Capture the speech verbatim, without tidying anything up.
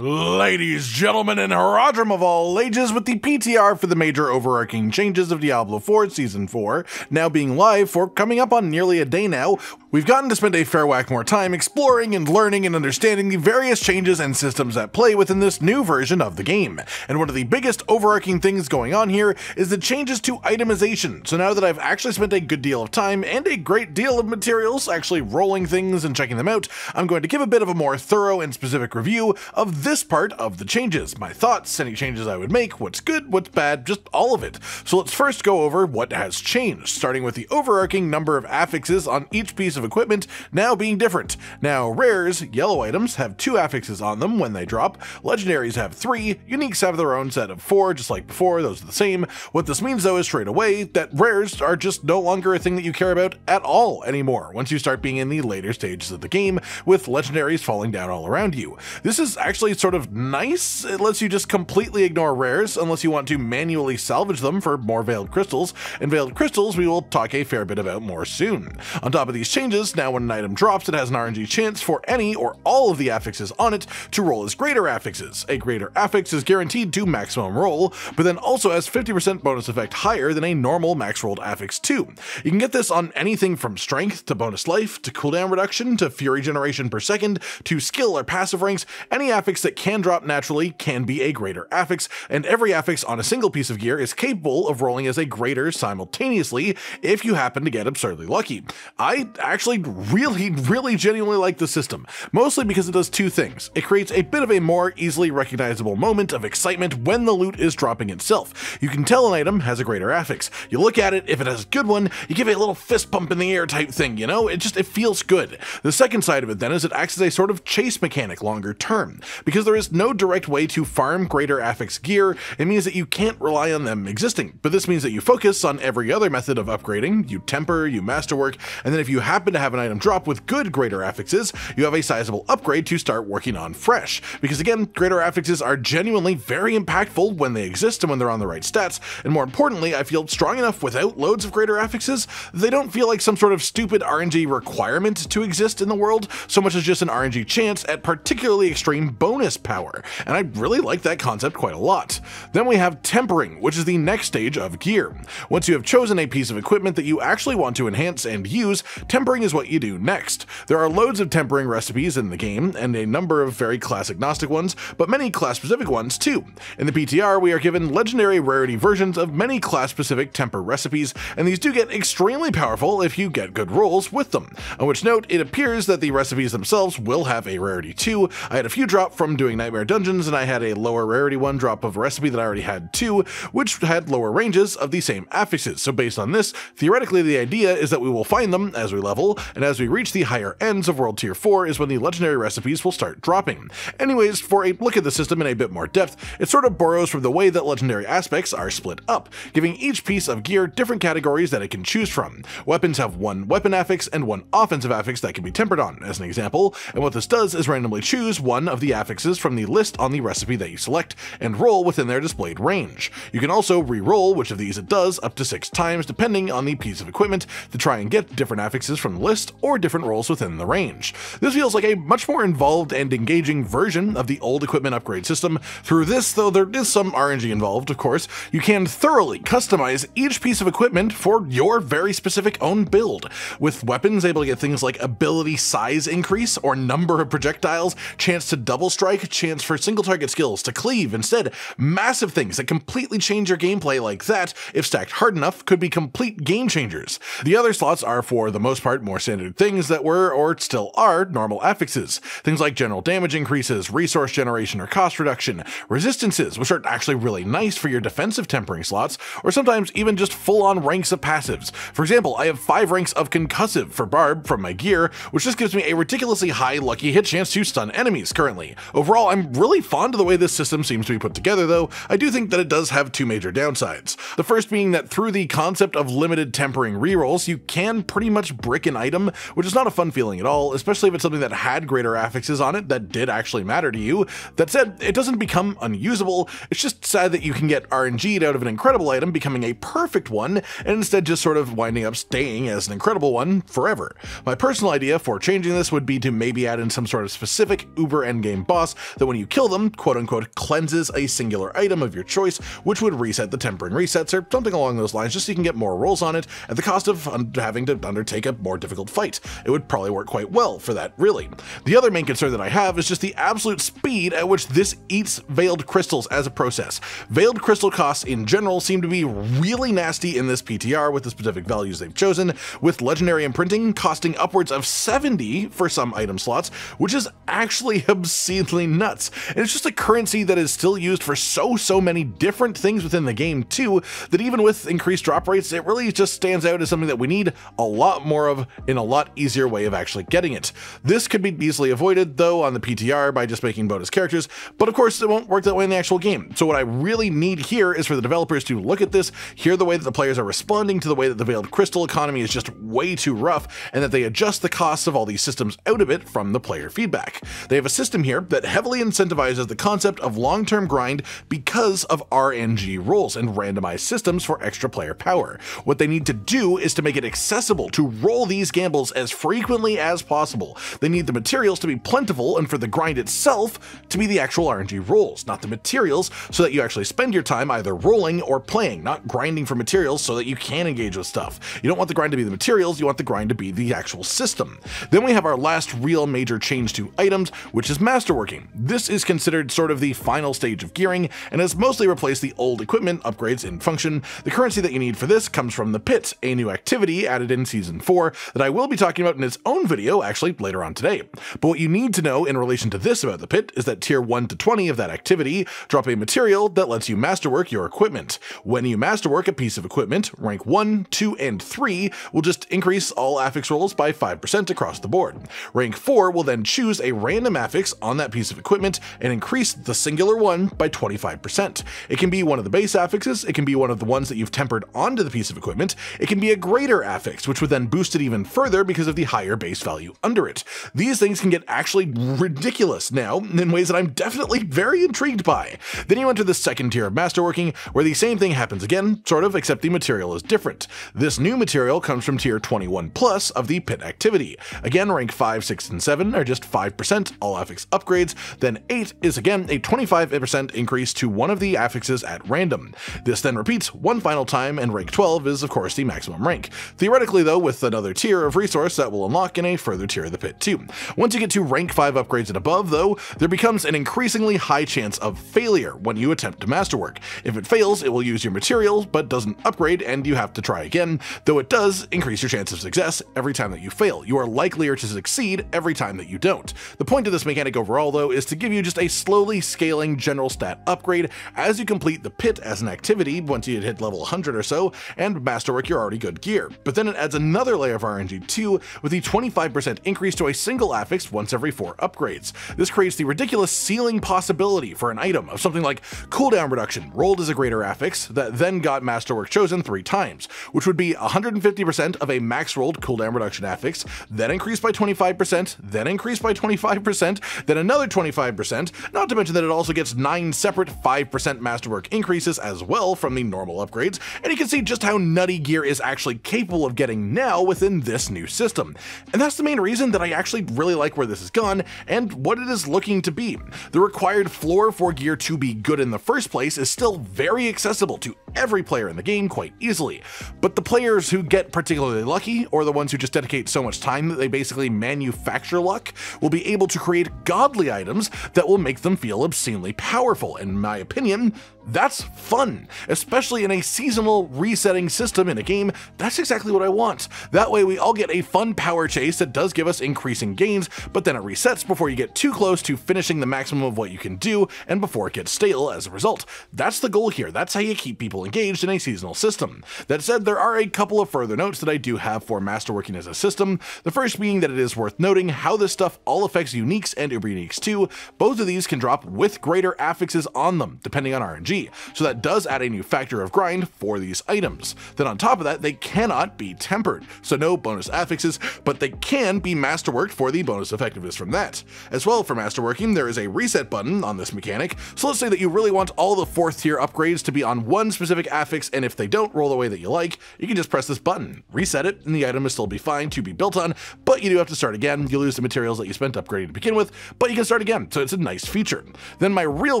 Ladies, gentlemen, and Haradrim of all ages, with the P T R for the major overarching changes of Diablo four Season four, now being live for coming up on nearly a day now, we've gotten to spend a fair whack more time exploring and learning and understanding the various changes and systems at play within this new version of the game. And one of the biggest overarching things going on here is the changes to itemization, so now that I've actually spent a good deal of time and a great deal of materials actually rolling things and checking them out, I'm going to give a bit of a more thorough and specific review of this This part of the changes, my thoughts, any changes I would make, what's good, what's bad, just all of it. So let's first go over what has changed, starting with the overarching number of affixes on each piece of equipment now being different. Now rares, yellow items, have two affixes on them when they drop, legendaries have three, uniques have their own set of four, just like before, those are the same. What this means though is straight away that rares are just no longer a thing that you care about at all anymore once you start being in the later stages of the game, with legendaries falling down all around you. This is actually sort of nice. It lets you just completely ignore rares unless you want to manually salvage them for more veiled crystals, and veiled crystals we will talk a fair bit about more soon. On top of these changes, now when an item drops, it has an R N G chance for any or all of the affixes on it to roll as greater affixes. A greater affix is guaranteed to maximum roll, but then also has fifty percent bonus effect higher than a normal max rolled affix too. You can get this on anything from strength to bonus life to cooldown reduction to fury generation per second to skill or passive ranks. Any affix that That can drop naturally can be a greater affix, and every affix on a single piece of gear is capable of rolling as a greater simultaneously if you happen to get absurdly lucky. I actually really, really genuinely like this system, mostly because it does two things. It creates a bit of a more easily recognizable moment of excitement when the loot is dropping itself. You can tell an item has a greater affix. You look at it, if it has a good one, you give it a little fist pump in the air type thing, you know? It just, it feels good. The second side of it then is it acts as a sort of chase mechanic longer term. Because there is no direct way to farm greater affix gear, it means that you can't rely on them existing, but this means that you focus on every other method of upgrading. You temper, you masterwork, and then if you happen to have an item drop with good greater affixes, you have a sizable upgrade to start working on fresh, because again, greater affixes are genuinely very impactful when they exist and when they're on the right stats, and more importantly, I feel strong enough without loads of greater affixes, they don't feel like some sort of stupid R N G requirement to exist in the world, so much as just an R N G chance at particularly extreme bonus power, and I really like that concept quite a lot. Then we have tempering, which is the next stage of gear. Once you have chosen a piece of equipment that you actually want to enhance and use, tempering is what you do next. There are loads of tempering recipes in the game, and a number of very class-agnostic ones, but many class-specific ones too. In the P T R, we are given legendary rarity versions of many class-specific temper recipes, and these do get extremely powerful if you get good rolls with them, on which note, it appears that the recipes themselves will have a rarity too. I had a few drop from doing Nightmare Dungeons, and I had a lower rarity one drop of a recipe that I already had too, which had lower ranges of the same affixes. So based on this, theoretically the idea is that we will find them as we level, and as we reach the higher ends of World Tier four is when the legendary recipes will start dropping. Anyways, for a look at the system in a bit more depth, it sort of borrows from the way that legendary aspects are split up, giving each piece of gear different categories that it can choose from. Weapons have one weapon affix and one offensive affix that can be tempered on, as an example, and what this does is randomly choose one of the affixes from the list on the recipe that you select and roll within their displayed range. You can also re-roll which of these it does up to six times depending on the piece of equipment to try and get different affixes from the list or different rolls within the range. This feels like a much more involved and engaging version of the old equipment upgrade system. Through this though, there is some R N G involved, of course. You can thoroughly customize each piece of equipment for your very specific own build, with weapons able to get things like ability size increase or number of projectiles, chance to double strike, chance for single target skills to cleave instead, massive things that completely change your gameplay like that, if stacked hard enough, could be complete game changers. The other slots are for the most part more standard things that were or still are normal affixes, things like general damage increases, resource generation or cost reduction, resistances, which are actually really nice for your defensive tempering slots, or sometimes even just full on ranks of passives. For example, I have five ranks of concussive for barb from my gear, which just gives me a ridiculously high lucky hit chance to stun enemies currently. Overall, I'm really fond of the way this system seems to be put together though. I do think that it does have two major downsides. The first being that through the concept of limited tempering rerolls, you can pretty much brick an item, which is not a fun feeling at all, especially if it's something that had greater affixes on it that did actually matter to you. That said, it doesn't become unusable, it's just sad that you can get R N G'd out of an incredible item becoming a perfect one, and instead just sort of winding up staying as an incredible one forever. My personal idea for changing this would be to maybe add in some sort of specific uber endgame boss that when you kill them, quote-unquote cleanses a singular item of your choice, which would reset the tempering resets or something along those lines just so you can get more rolls on it at the cost of having to undertake a more difficult fight. It would probably work quite well for that, really. The other main concern that I have is just the absolute speed at which this eats veiled crystals as a process. Veiled crystal costs in general seem to be really nasty in this P T R with the specific values they've chosen, with legendary imprinting costing upwards of seventy for some item slots, which is actually obscenely nuts. And it's just a currency that is still used for so, so many different things within the game too, that even with increased drop rates, it really just stands out as something that we need a lot more of in a lot easier way of actually getting it. This could be easily avoided though on the P T R by just making bonus characters, but of course it won't work that way in the actual game. So what I really need here is for the developers to look at this, hear the way that the players are responding to the way that the veiled crystal economy is just way too rough, and that they adjust the costs of all these systems out of it from the player feedback. They have a system here that heavily incentivizes the concept of long-term grind because of R N G rules and randomized systems for extra player power. What they need to do is to make it accessible to roll these gambles as frequently as possible. They need the materials to be plentiful and for the grind itself to be the actual R N G rolls, not the materials, so that you actually spend your time either rolling or playing, not grinding for materials so that you can engage with stuff. You don't want the grind to be the materials, you want the grind to be the actual system. Then we have our last real major change to items, which is masterworking. This is considered sort of the final stage of gearing and has mostly replaced the old equipment upgrades in function. The currency that you need for this comes from the pit, a new activity added in season four that I will be talking about in its own video actually later on today. But what you need to know in relation to this about the pit is that tier one to twenty of that activity drop a material that lets you masterwork your equipment. When you masterwork a piece of equipment, rank one, two, and three will just increase all affix rolls by five percent across the board. Rank four will then choose a random affix on that piece of equipment and increase the singular one by twenty-five percent. It can be one of the base affixes, it can be one of the ones that you've tempered onto the piece of equipment, it can be a greater affix, which would then boost it even further because of the higher base value under it. These things can get actually ridiculous now in ways that I'm definitely very intrigued by. Then you enter the second tier of masterworking, where the same thing happens again, sort of, except the material is different. This new material comes from tier twenty-one plus of the pit activity. Again, rank five, six, and seven are just five percent all affix upgrades, then eight is again a twenty-five percent increase to one of the affixes at random. This then repeats one final time, and rank twelve is of course the maximum rank. Theoretically though, with another tier of resource that will unlock in a further tier of the pit too. Once you get to rank five upgrades and above though, there becomes an increasingly high chance of failure when you attempt to masterwork. If it fails, it will use your material but doesn't upgrade and you have to try again, though it does increase your chance of success every time that you fail. You are likelier to succeed every time that you don't. The point of this mechanic overall though is to give you just a slowly scaling general stat upgrade as you complete the pit as an activity once you hit level one hundred or so and masterwork your already good gear. But then it adds another layer of R N G too, with a twenty-five percent increase to a single affix once every four upgrades. This creates the ridiculous ceiling possibility for an item of something like cooldown reduction rolled as a greater affix that then got masterwork chosen three times, which would be one hundred fifty percent of a max rolled cooldown reduction affix, then increased by twenty-five percent, then increased by twenty-five percent, then another twenty-five percent, not to mention that it also gets nine separate five percent masterwork increases as well from the normal upgrades, and you can see just how nutty gear is actually capable of getting now within this new system. And that's the main reason that I actually really like where this has gone and what it is looking to be. The required floor for gear to be good in the first place is still very accessible to every player in the game quite easily, but the players who get particularly lucky, or the ones who just dedicate so much time that they basically manufacture luck, will be able to create godly items that will make them feel obscenely powerful. In my opinion, that's fun, especially in a seasonal resetting system in a game. That's exactly what I want. That way we all get a fun power chase that does give us increasing gains, but then it resets before you get too close to finishing the maximum of what you can do and before it gets stale as a result. That's the goal here. That's how you keep people engaged in a seasonal system. That said, there are a couple of further notes that I do have for masterworking as a system. The first being that it is worth noting how this stuff all affects uniques and uber uniques too. Both of these can drop with greater affixes on them, depending on R N G. So that does add a new factor of grind for these items. Then on top of that, they cannot be tempered. So no bonus affixes, but they can be masterworked for the bonus effectiveness from that. As well, for masterworking, there is a reset button on this mechanic, so let's say that you really want all the fourth tier upgrades to be on one specific affix, and if they don't roll the way that you like, you can just press this button, reset it, and the item will still be fine to be built on, but you do have to start again. You lose the materials that you spent upgrading to begin with, but you can start again, so it's a nice feature. Then my real